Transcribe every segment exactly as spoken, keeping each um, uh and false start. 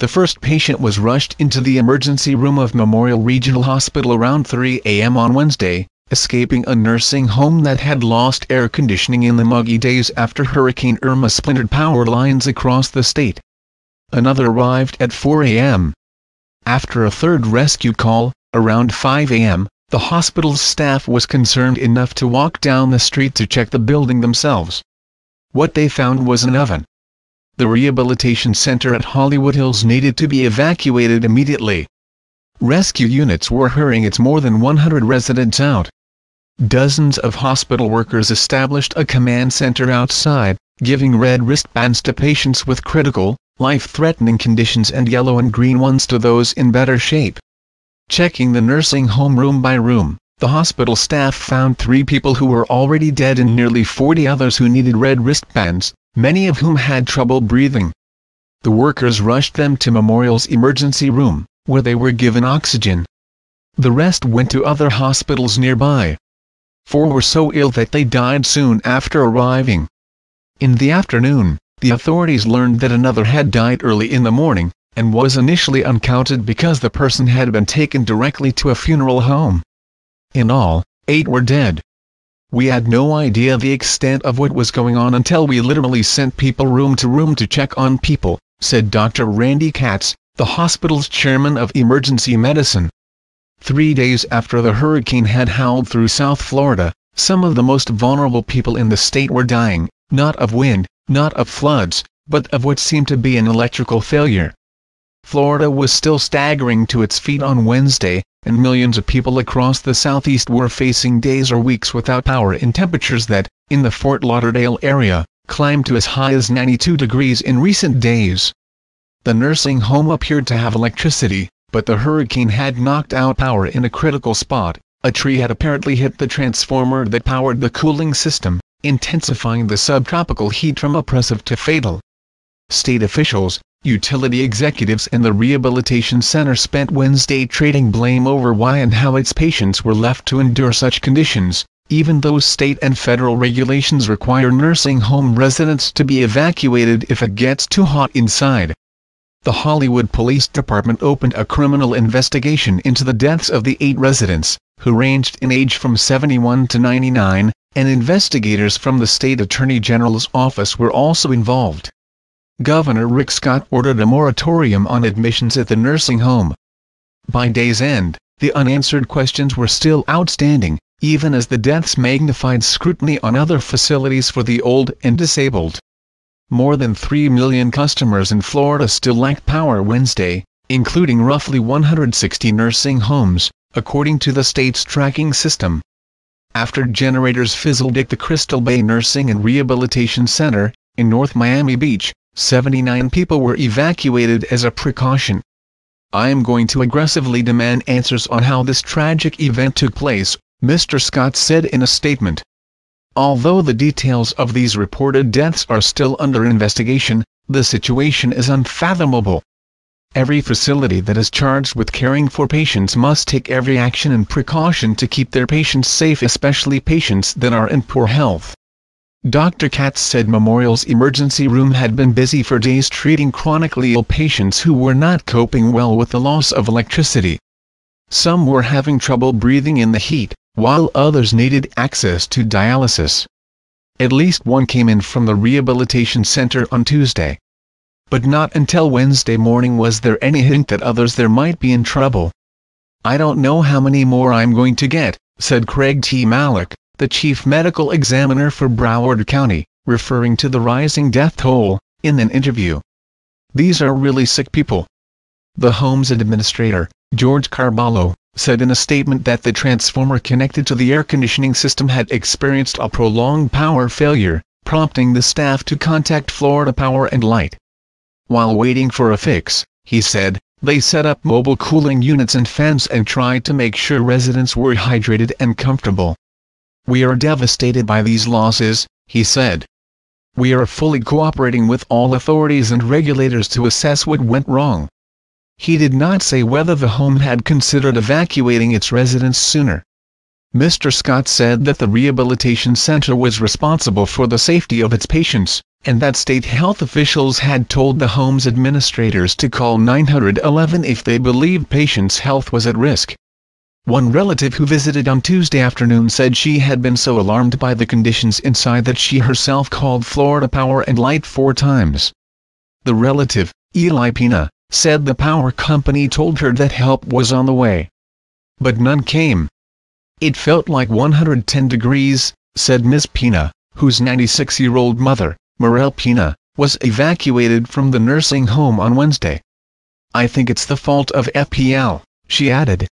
The first patient was rushed into the emergency room of Memorial Regional Hospital around three a m on Wednesday, escaping a nursing home that had lost air conditioning in the muggy days after Hurricane Irma splintered power lines across the state. Another arrived at four a m After a third rescue call, around five a m, the hospital's staff was concerned enough to walk down the street to check the building themselves. What they found was an oven. The rehabilitation center at Hollywood Hills needed to be evacuated immediately. Rescue units were hurrying its more than one hundred residents out. Dozens of hospital workers established a command center outside, giving red wristbands to patients with critical, life-threatening conditions and yellow and green ones to those in better shape. Checking the nursing home room by room, the hospital staff found three people who were already dead and nearly forty others who needed red wristbands, many of whom had trouble breathing. The workers rushed them to Memorial's emergency room, where they were given oxygen. The rest went to other hospitals nearby. Four were so ill that they died soon after arriving. In the afternoon, the authorities learned that another had died early in the morning, and was initially uncounted because the person had been taken directly to a funeral home. In all, eight were dead. We had no idea the extent of what was going on until we literally sent people room to room to check on people, said Doctor Randy Katz, the hospital's chairman of emergency medicine. Three days after the hurricane had howled through South Florida, some of the most vulnerable people in the state were dying, not of wind, not of floods, but of what seemed to be an electrical failure. Florida was still staggering to its feet on Wednesday, and millions of people across the southeast were facing days or weeks without power in temperatures that, in the Fort Lauderdale area, climbed to as high as ninety-two degrees in recent days. The nursing home appeared to have electricity, but the hurricane had knocked out power in a critical spot. A tree had apparently hit the transformer that powered the cooling system, intensifying the subtropical heat from oppressive to fatal. State officials, utility executives and the rehabilitation center spent Wednesday trading blame over why and how its patients were left to endure such conditions, even though state and federal regulations require nursing home residents to be evacuated if it gets too hot inside. The Hollywood Police Department opened a criminal investigation into the deaths of the eight residents, who ranged in age from seventy-one to ninety-nine, and investigators from the state attorney general's office were also involved. Governor Rick Scott ordered a moratorium on admissions at the nursing home. By day's end, the unanswered questions were still outstanding, even as the deaths magnified scrutiny on other facilities for the old and disabled. More than three million customers in Florida still lacked power Wednesday, including roughly one hundred sixty nursing homes, according to the state's tracking system. After generators fizzled at the Crystal Bay Nursing and Rehabilitation Center, in North Miami Beach, seventy-nine people were evacuated as a precaution. "I am going to aggressively demand answers on how this tragic event took place," Mister Scott said in a statement. Although the details of these reported deaths are still under investigation, the situation is unfathomable. Every facility that is charged with caring for patients must take every action and precaution to keep their patients safe, especially patients that are in poor health. Doctor Katz said Memorial's emergency room had been busy for days treating chronically ill patients who were not coping well with the loss of electricity. Some were having trouble breathing in the heat, while others needed access to dialysis. At least one came in from the rehabilitation center on Tuesday. But not until Wednesday morning was there any hint that others there might be in trouble. "I don't know how many more I'm going to get," said Craig T. Malik, the chief medical examiner for Broward County, referring to the rising death toll, in an interview. "These are really sick people." The home's administrator, George Carballo, said in a statement that the transformer connected to the air conditioning system had experienced a prolonged power failure, prompting the staff to contact Florida Power and Light. While waiting for a fix, he said, "they set up mobile cooling units and fans and tried to make sure residents were hydrated and comfortable. We are devastated by these losses," he said. "We are fully cooperating with all authorities and regulators to assess what went wrong." He did not say whether the home had considered evacuating its residents sooner. Mister Scott said that the rehabilitation center was responsible for the safety of its patients, and that state health officials had told the home's administrators to call nine one one if they believed patients' health was at risk. One relative who visited on Tuesday afternoon said she had been so alarmed by the conditions inside that she herself called Florida Power and Light four times. The relative, Eli Pina, said the power company told her that help was on the way, but none came. "It felt like one hundred ten degrees, said Miz Pina, whose ninety-six-year-old mother, Morel Pina, was evacuated from the nursing home on Wednesday. "I think it's the fault of F P L, she added.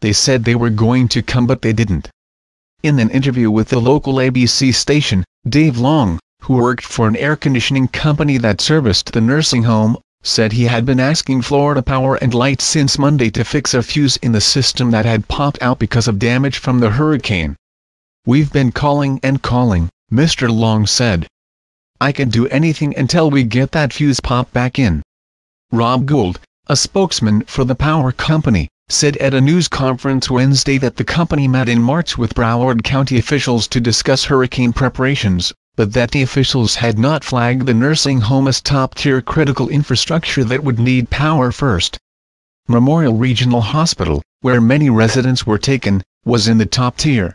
"They said they were going to come but they didn't." In an interview with the local A B C station, Dave Long, who worked for an air conditioning company that serviced the nursing home, said he had been asking Florida Power and Light since Monday to fix a fuse in the system that had popped out because of damage from the hurricane. "We've been calling and calling," Mister Long said. "I can't do anything until we get that fuse popped back in." Rob Gould, a spokesman for the power company, said at a news conference Wednesday that the company met in March with Broward County officials to discuss hurricane preparations, but that the officials had not flagged the nursing home as top-tier critical infrastructure that would need power first. Memorial Regional Hospital, where many residents were taken, was in the top tier.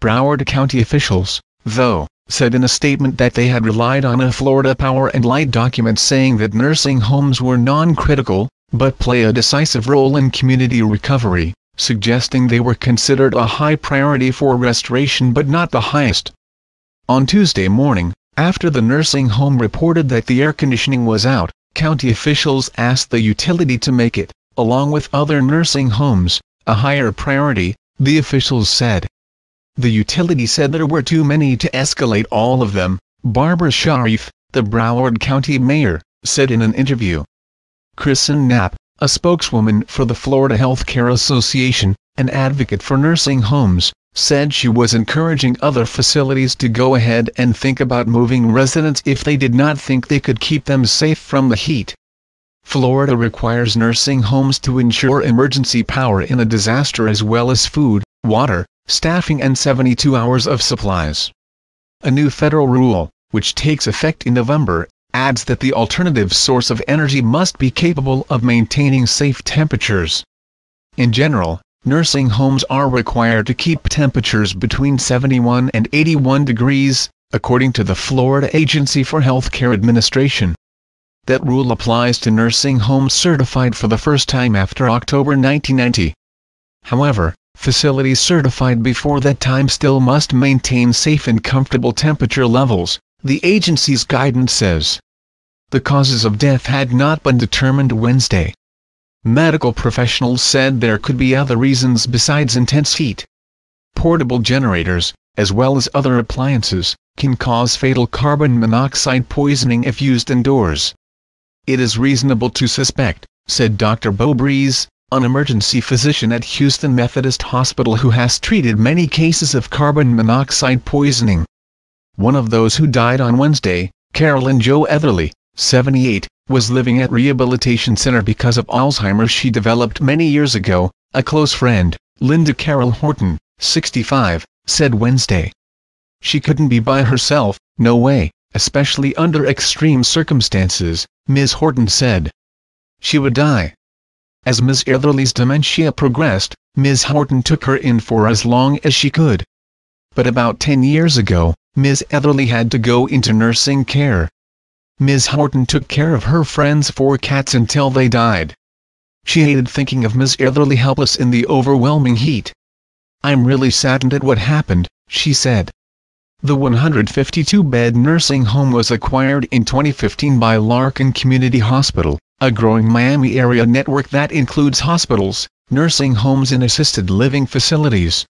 Broward County officials, though, said in a statement that they had relied on a Florida Power and Light document saying that nursing homes were non-critical, but play a decisive role in community recovery, suggesting they were considered a high priority for restoration but not the highest. On Tuesday morning, after the nursing home reported that the air conditioning was out, county officials asked the utility to make it, along with other nursing homes, a higher priority, the officials said. The utility said there were too many to escalate all of them, Barbara Sharif, the Broward County mayor, said in an interview. Kristen Knapp, a spokeswoman for the Florida Health Care Association, an advocate for nursing homes, said she was encouraging other facilities to go ahead and think about moving residents if they did not think they could keep them safe from the heat. Florida requires nursing homes to ensure emergency power in a disaster as well as food, water, staffing and seventy-two hours of supplies. A new federal rule, which takes effect in November, adds that the alternative source of energy must be capable of maintaining safe temperatures. In general, nursing homes are required to keep temperatures between seventy-one and eighty-one degrees, according to the Florida Agency for Healthcare Administration. That rule applies to nursing homes certified for the first time after October nineteen ninety. However, facilities certified before that time still must maintain safe and comfortable temperature levels, the agency's guidance says. The causes of death had not been determined Wednesday. Medical professionals said there could be other reasons besides intense heat. Portable generators, as well as other appliances, can cause fatal carbon monoxide poisoning if used indoors. "It is reasonable to suspect," said Doctor Bo Breeze, an emergency physician at Houston Methodist Hospital who has treated many cases of carbon monoxide poisoning. One of those who died on Wednesday, Carolyn Jo Etherly, seventy-eight, was living at a rehabilitation center because of Alzheimer's she developed many years ago, a close friend, Linda Carol Horton, sixty-five, said Wednesday. "She couldn't be by herself, no way, especially under extreme circumstances," Miz Horton said. "She would die." As Miz Etherly's dementia progressed, Miz Horton took her in for as long as she could. But about ten years ago, Miz Etherly had to go into nursing care. Miz Horton took care of her friend's four cats until they died. She hated thinking of Miz Etherly helpless in the overwhelming heat. "I'm really saddened at what happened," she said. The one hundred fifty-two bed nursing home was acquired in twenty fifteen by Larkin Community Hospital, a growing Miami area network that includes hospitals, nursing homes and assisted living facilities.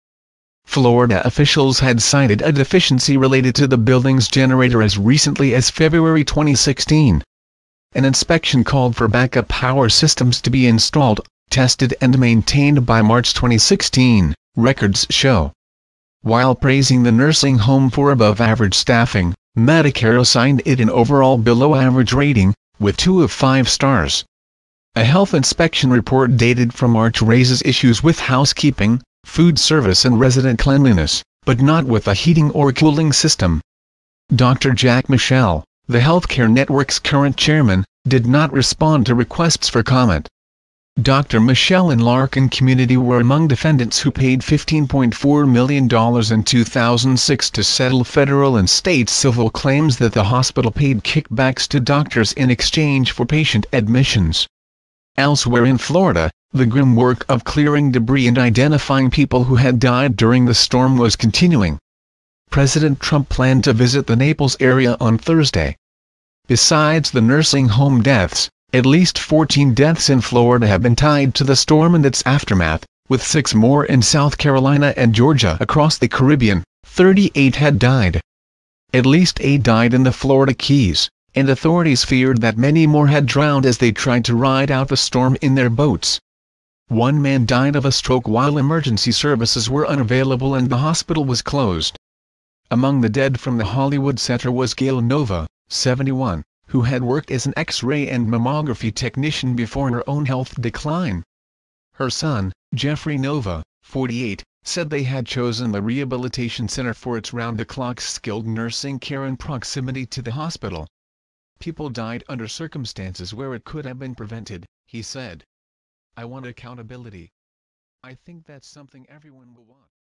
Florida officials had cited a deficiency related to the building's generator as recently as February twenty sixteen. An inspection called for backup power systems to be installed, tested and maintained by March twenty sixteen, records show. While praising the nursing home for above-average staffing, Medicare assigned it an overall below-average rating, with two of five stars. A health inspection report dated from March raises issues with housekeeping, food service and resident cleanliness, but not with a heating or cooling system. Doctor Jack Michel, the healthcare network's current chairman, did not respond to requests for comment. Doctor Michel and Larkin Community were among defendants who paid fifteen point four million dollars in two thousand six to settle federal and state civil claims that the hospital paid kickbacks to doctors in exchange for patient admissions. Elsewhere in Florida, the grim work of clearing debris and identifying people who had died during the storm was continuing. President Trump planned to visit the Naples area on Thursday. Besides the nursing home deaths, at least fourteen deaths in Florida have been tied to the storm and its aftermath, with six more in South Carolina and Georgia. Across the Caribbean, thirty-eight had died. At least eight died in the Florida Keys, and authorities feared that many more had drowned as they tried to ride out the storm in their boats. One man died of a stroke while emergency services were unavailable and the hospital was closed. Among the dead from the Hollywood Center was Gail Nova, seventy-one. Who had worked as an X-ray and mammography technician before her own health decline. Her son, Jeffrey Nova, forty-eight, said they had chosen the rehabilitation center for its round-the-clock skilled nursing care and proximity to the hospital. People died under circumstances where it could have been prevented, he said. I want accountability. I think that's something everyone will want.